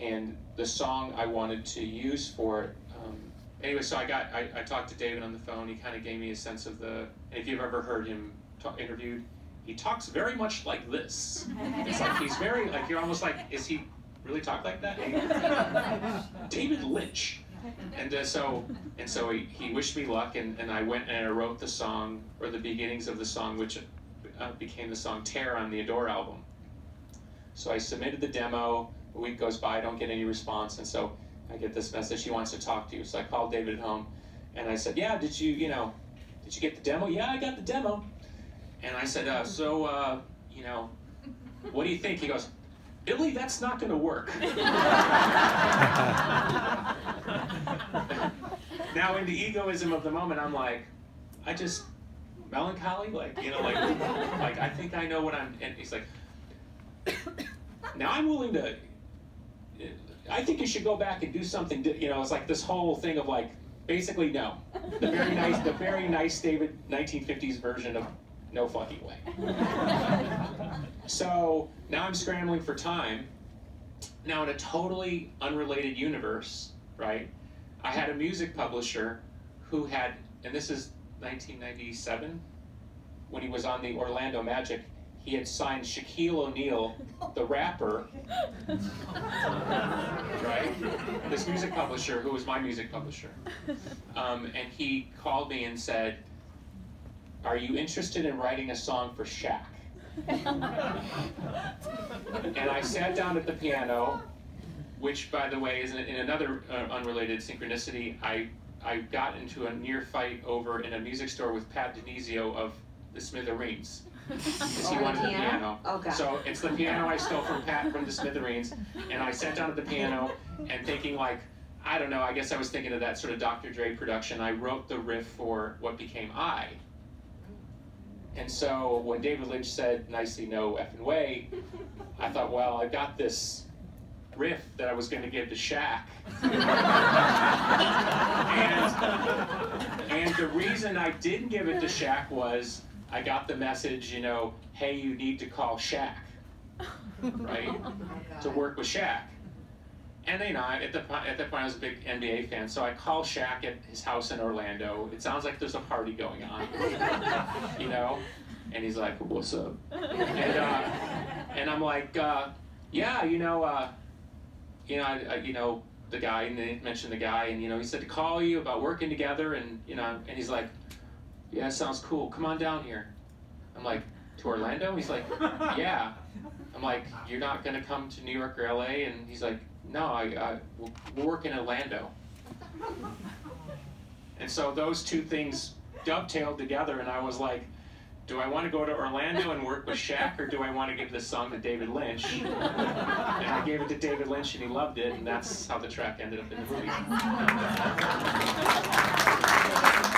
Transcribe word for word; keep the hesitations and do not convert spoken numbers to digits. and the song I wanted to use for it. Um, anyway, so I got, I, I talked to David on the phone. He kind of gave me a sense of the, and if you've ever heard him talk, interviewed, he talks very much like this. It's like he's very, like, you're almost like, is he really talk like that? David Lynch. And uh, so, and so he, he wished me luck, and, and I went and I wrote the song, or the beginnings of the song, which uh, became the song Tear on the Adore album. So I submitted the demo, a week goes by, I don't get any response, and so I get this message, she wants to talk to you. So I called David at home, and I said, yeah, did you, you know, did you get the demo? Yeah, I got the demo. And I said, uh, so, uh, you know, what do you think? He goes, Billy, that's not gonna work. Now, in the egoism of the moment, I'm like, I just, melancholy, like, you know, like, like I think I know what I'm, and he's like, now I'm willing to, I think you should go back and do something, to, you know, it's like this whole thing of like, basically no. The very nice, the very nice David nineteen fifties version of no fucking way. So now I'm scrambling for time. Now in a totally unrelated universe, right? I had a music publisher who had, and this is nineteen ninety-seven, when he was on the Orlando Magic, he had signed Shaquille O'Neal, the rapper, right? This music publisher, who was my music publisher. Um, and he called me and said, are you interested in writing a song for Shaq? And I sat down at the piano, which, by the way, is in another uh, unrelated synchronicity. I, I got into a near fight over in a music store with Pat DiNizio of The Smithereens. Because he wanted the piano. Oh, God. So it's the piano I stole from Pat from The Smithereens. And I sat down at the piano and thinking, like, I don't know, I guess I was thinking of that sort of Doctor Dre production. I wrote the riff for What Became I. And so when David Lynch said, nicely, no effing way, I thought, well, I got this riff that I was going to give to Shaq. and, and the reason I didn't give it to Shaq was I got the message, you know, hey, you need to call Shaq, right, oh to work with Shaq. And you know, at the at that point, I was a big N B A fan, so I call Shaq at his house in Orlando. It sounds like there's a party going on, you know. And he's like, "What's up?" And, uh, and I'm like, uh, "Yeah, you know, uh, you know, I, I, you know, the guy." And they mentioned the guy, and you know, he said to call you about working together, and you know, and he's like, "Yeah, sounds cool. Come on down here." I'm like, "To Orlando?" He's like, "Yeah." I'm like, "You're not gonna come to New York or L A?" And he's like, no, I, I we'll work in Orlando. And so those two things dovetailed together, and I was like, do I want to go to Orlando and work with Shaq, or do I want to give this song to David Lynch? And I gave it to David Lynch, and he loved it, and that's how the track ended up in the movie.